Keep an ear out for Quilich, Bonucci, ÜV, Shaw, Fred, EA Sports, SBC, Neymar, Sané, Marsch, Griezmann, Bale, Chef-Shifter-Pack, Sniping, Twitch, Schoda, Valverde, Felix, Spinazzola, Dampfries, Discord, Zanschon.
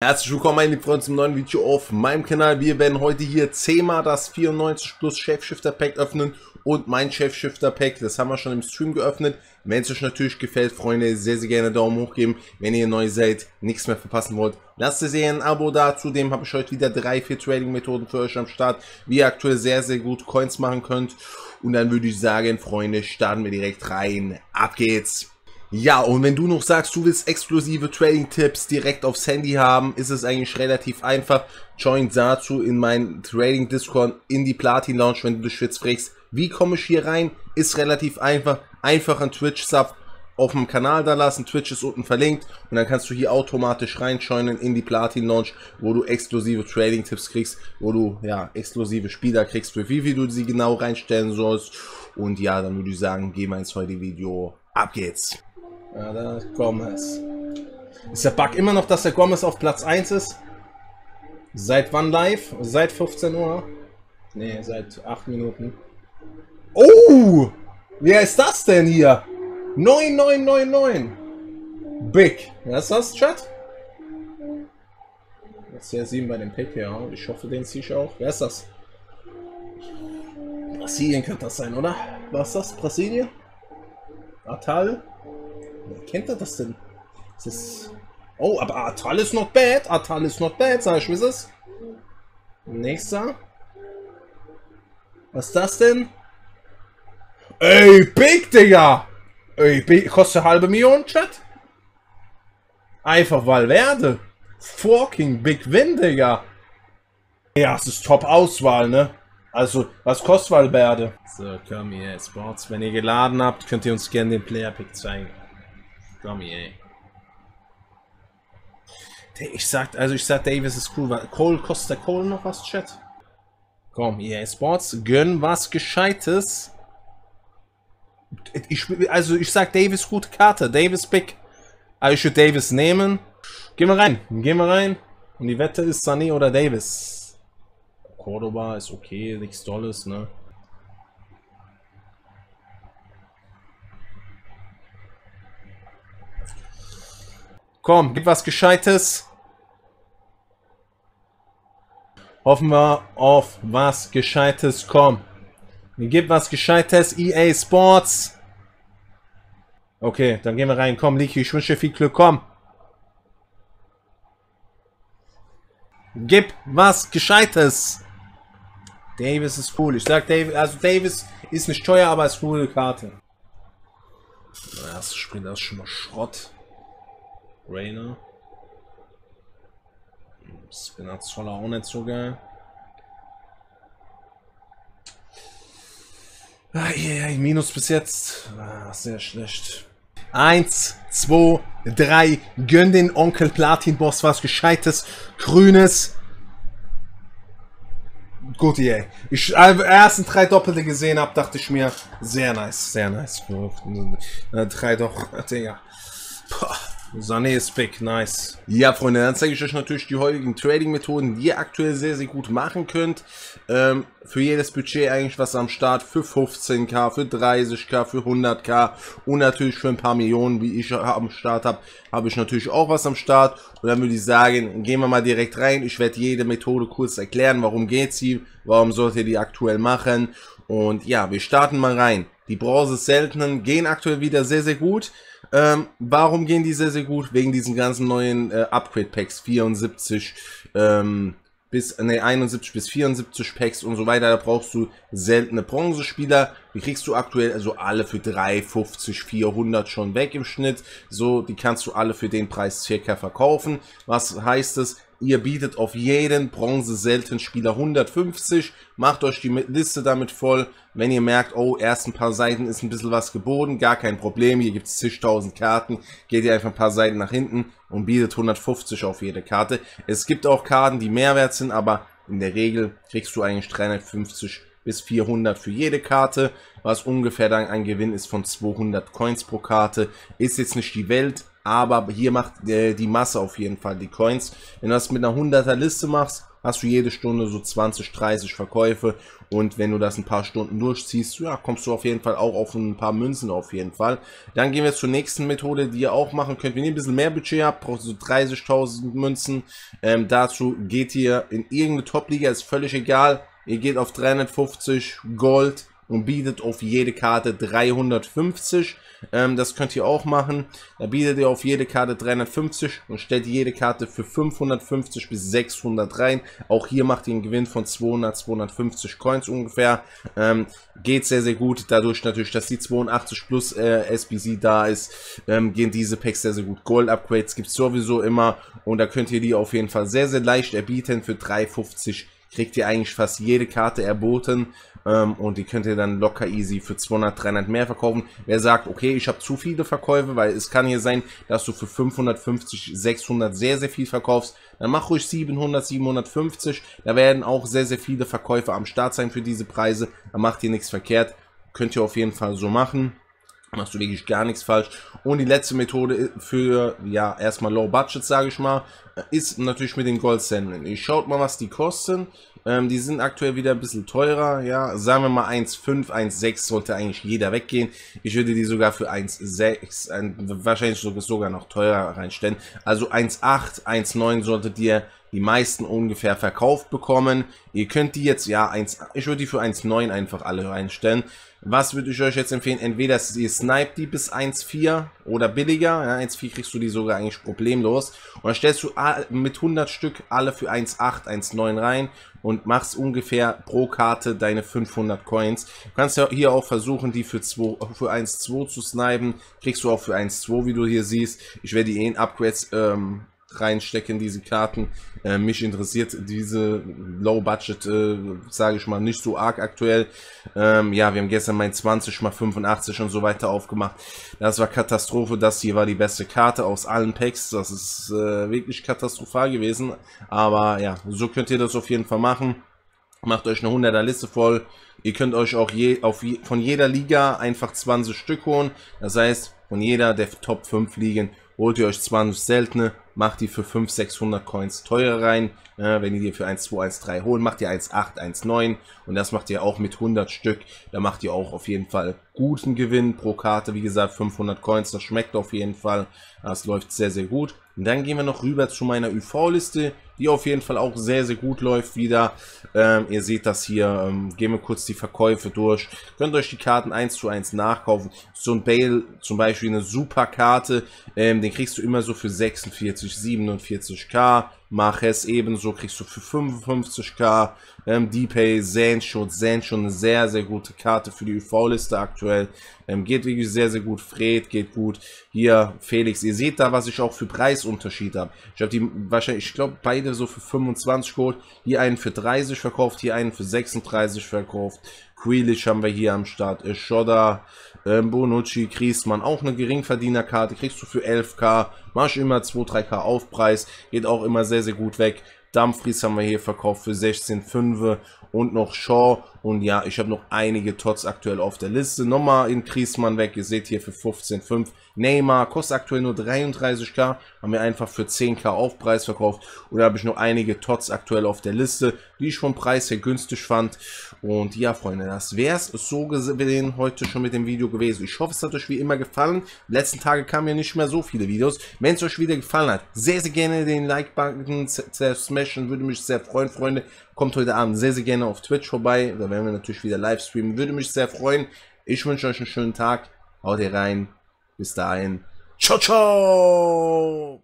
Herzlich willkommen meine Freunde zum neuen Video auf meinem Kanal. Wir werden heute hier 10-mal das 94 plus Chef-Shifter-Pack öffnen und mein Chef-Shifter-Pack, das haben wir schon im Stream geöffnet. Wenn es euch natürlich gefällt, Freunde, sehr, sehr gerne Daumen hoch geben. Wenn ihr neu seid, nichts mehr verpassen wollt, lasst es ihr ein Abo da. Zudem habe ich heute wieder 3-4 Trading-Methoden für euch am Start, wie ihr aktuell sehr, sehr gut Coins machen könnt. Und dann würde ich sagen, Freunde, starten wir direkt rein. Ab geht's! Ja, und wenn du noch sagst, du willst exklusive Trading-Tipps direkt aufs Handy haben, ist es eigentlich relativ einfach. Join dazu in meinen Trading-Discord in die Platin-Lounge, wenn du dich jetzt fragst, wie komme ich hier rein? Ist relativ einfach. Einfach einen Twitch-Sub auf dem Kanal da lassen. Twitch ist unten verlinkt und dann kannst du hier automatisch reinjoinen in die Platin-Lounge, wo du exklusive Trading-Tipps kriegst, wo du ja exklusive Spieler kriegst, für wie viel du sie genau reinstellen sollst. Und ja, dann würde ich sagen, gehen wir ins heutige Video. Ab geht's! Ja, da Gomez. Ist der Bug immer noch, dass der Gomez auf Platz 1 ist? Seit wann live? Seit 15 Uhr? Ne, seit 8 Minuten. Oh! Wer ist das denn hier? 9999! Big! Was ist das, Chat? Das ist ja 7 bei dem Pick, ja. Ich hoffe, den ziehe ich auch. Wer ist das? Brasilien könnte das sein, oder? Was ist das? Brasilien? Atal? Wer kennt er das denn? Das ist... Oh, aber Atal ist not bad. Atal ist not bad, sag ich, wie ist es? Nächster. Was ist das denn? Ey, Big, Digga! Ey, Big, kostet halbe Million, Chat? Einfach Valverde. Fucking Big Win, Digga. Ja, es ist Top-Auswahl, ne? Also, was kostet Valverde? So, komm, EA Sports. Wenn ihr geladen habt, könnt ihr uns gerne den Player-Pick zeigen. Dummy, ey. Ich sag, Davis ist cool. Cole, kostet der Cole noch was, Chat? Komm, EA Sports, gönn was Gescheites. Ich sag, Davis, gute Karte. Davis, Pick. Also, ich würde Davis nehmen. Gehen wir rein. Und die Wette ist Sané oder Davis. Cordoba ist okay, nichts Tolles, ne? Komm, gib was Gescheites. Hoffen wir auf was Gescheites. Komm, gib was Gescheites. EA Sports. Okay, dann gehen wir rein. Komm, Liki, ich wünsche dir viel Glück. Komm. Gib was Gescheites. Davis ist cool. Ich sag, Davis, also Davis ist nicht teuer, aber ist coole Karte. Der erste Spiel, das ist schon mal Schrott. Rainer. Spinazzola auch nicht so geil. Minus bis jetzt. Ah, sehr schlecht. 1, 2, 3. Gönn den Onkel Platin-Boss was Gescheites. Grünes. Gut, EA. Ich habe ersten 3 Doppelte gesehen habe, dachte ich mir, sehr nice, sehr nice. 3 Doppelte, Digga. Boah. Sané ist weg, nice. Ja, Freunde, dann zeige ich euch natürlich die heutigen Trading-Methoden, die ihr aktuell sehr, sehr gut machen könnt. Für jedes Budget eigentlich was am Start, für 15k, für 30k, für 100k und natürlich für ein paar Millionen, wie ich am Start habe, habe ich natürlich auch was am Start. Und dann würde ich sagen, gehen wir mal direkt rein. Ich werde jede Methode kurz erklären, warum geht sie, warum sollt ihr die aktuell machen. Und ja, wir starten mal rein. Die Bronze-Seltenen gehen aktuell wieder sehr, sehr gut. Warum gehen die sehr, sehr gut? Wegen diesen ganzen neuen Upgrade-Packs, 71 bis 74 Packs und so weiter. Da brauchst du seltene Bronzespieler. Die kriegst du aktuell also alle für 350, 400 schon weg im Schnitt. So, die kannst du alle für den Preis circa verkaufen. Was heißt es? Ihr bietet auf jeden Bronze-Selten-Spieler 150, macht euch die Liste damit voll. Wenn ihr merkt, oh, erst ein paar Seiten ist ein bisschen was geboten, gar kein Problem, hier gibt es zigtausend Karten, geht ihr einfach ein paar Seiten nach hinten und bietet 150 auf jede Karte. Es gibt auch Karten, die Mehrwert sind, aber in der Regel kriegst du eigentlich 350 bis 400 für jede Karte, was ungefähr dann ein Gewinn ist von 200 Coins pro Karte. Ist jetzt nicht die Welt, aber hier macht die Masse auf jeden Fall die Coins. Wenn du das mit einer 100er Liste machst, hast du jede Stunde so 20, 30 Verkäufe, und wenn du das ein paar Stunden durchziehst, ja, kommst du auf jeden Fall auch auf ein paar Münzen auf jeden Fall. Dann gehen wir zur nächsten Methode, die ihr auch machen könnt. Wenn ihr ein bisschen mehr Budget habt, braucht ihr so 30.000 Münzen. Dazu geht ihr in irgendeine Top-Liga, ist völlig egal. Ihr geht auf 350 Gold und bietet auf jede Karte 350. Das könnt ihr auch machen. Da bietet ihr auf jede Karte 350 und stellt jede Karte für 550 bis 600 rein. Auch hier macht ihr einen Gewinn von 200, 250 Coins ungefähr. Geht sehr, sehr gut. Dadurch natürlich, dass die 82 plus SBC da ist, gehen diese Packs sehr, sehr gut. Gold-Upgrades gibt es sowieso immer, und da könnt ihr die auf jeden Fall sehr, sehr leicht erbieten. Für 3,50 kriegt ihr eigentlich fast jede Karte erboten. Und die könnt ihr dann locker easy für 200, 300 mehr verkaufen. Wer sagt, okay, ich habe zu viele Verkäufe, weil es kann hier sein, dass du für 550, 600 sehr, sehr viel verkaufst, dann mach ruhig 700, 750. Da werden auch sehr, sehr viele Verkäufe am Start sein für diese Preise. Da macht ihr nichts verkehrt. Könnt ihr auf jeden Fall so machen. Machst du wirklich gar nichts falsch. Und die letzte Methode für, ja, erstmal Low Budget, sage ich mal, ist natürlich mit den Goldsemmeln. Ihr schaut mal, was die kosten. Die sind aktuell wieder ein bisschen teurer, ja, sagen wir mal 1,5, 1,6 sollte eigentlich jeder weggehen. Ich würde die sogar für 1,6, wahrscheinlich sogar noch teurer reinstellen. Also 1,8, 1,9 solltet ihr die meisten ungefähr verkauft bekommen. Ihr könnt die jetzt, ja, ich würde die für 1,9 einfach alle reinstellen. Was würde ich euch jetzt empfehlen? Entweder ihr snipet die bis 1,4 oder billiger. Ja, 1,4 kriegst du die sogar eigentlich problemlos. Und dann stellst du mit 100 Stück alle für 1,8, 1,9 rein und machst ungefähr pro Karte deine 500 Coins. Du kannst ja hier auch versuchen, die für 1,2 zu snipen. Kriegst du auch für 1,2, wie du hier siehst. Ich werde die in Upgrades reinstecken, diese Karten. Mich interessiert diese Low Budget, sage ich mal, nicht so arg aktuell. Ja, wir haben gestern mein 20x85 und so weiter aufgemacht. Das war Katastrophe. Das hier war die beste Karte aus allen Packs. Das ist wirklich katastrophal gewesen. Aber ja, so könnt ihr das auf jeden Fall machen. Macht euch eine 100er Liste voll. Ihr könnt euch auch von jeder Liga einfach 20 Stück holen. Das heißt, von jeder der Top 5 Ligen holt ihr euch 20 seltene. Macht die für 500, 600 Coins teurer rein. Wenn ihr die für 1,2, 1,3 holen, macht ihr 1,8, 1,9. Und das macht ihr auch mit 100 Stück. Da macht ihr auch auf jeden Fall guten Gewinn pro Karte. Wie gesagt, 500 Coins, das schmeckt auf jeden Fall. Das läuft sehr, sehr gut. Und dann gehen wir noch rüber zu meiner UV-Liste, die auf jeden Fall auch sehr, sehr gut läuft wieder. Ihr seht das hier. Gehen wir kurz die Verkäufe durch. Könnt euch die Karten 1:1 nachkaufen. So ein Bale zum Beispiel, eine super Karte. Den kriegst du immer so für 46. 47k, Marsch ebenso, kriegst du für 55k, DeepAy, Zanschon, eine sehr, sehr gute Karte für die UV-Liste aktuell, geht wirklich sehr, sehr gut, Fred geht gut, hier Felix, ihr seht da, was ich auch für Preisunterschied habe, ich habe die wahrscheinlich, ich glaube beide so für 25 geholt, hier einen für 30 verkauft, hier einen für 36 verkauft, Quilich haben wir hier am Start, Schoda, Bonucci, Griezmann, auch eine Geringverdienerkarte, kriegst du für 11k, Marsch immer 2-3k Aufpreis, geht auch immer sehr, sehr gut weg. Dampfries haben wir hier verkauft für 16,5 und noch Shaw, und ja, ich habe noch einige Tots aktuell auf der Liste. Nochmal in Griezmann weg, ihr seht hier für 15,5. Neymar kostet aktuell nur 33k, haben wir einfach für 10k Aufpreis verkauft, und da habe ich noch einige Tots aktuell auf der Liste, die ich vom Preis her günstig fand. Und ja, Freunde, das wäre es so gesehen heute schon mit dem Video gewesen. Ich hoffe, es hat euch wie immer gefallen. Die letzten Tage kamen ja nicht mehr so viele Videos. Wenn es euch wieder gefallen hat, sehr, sehr gerne den Like-Button smashen, würde mich sehr freuen, Freunde. Kommt heute Abend sehr, sehr gerne auf Twitch vorbei, da werden wir natürlich wieder live streamen, würde mich sehr freuen. Ich wünsche euch einen schönen Tag, haut rein, bis dahin, ciao, ciao!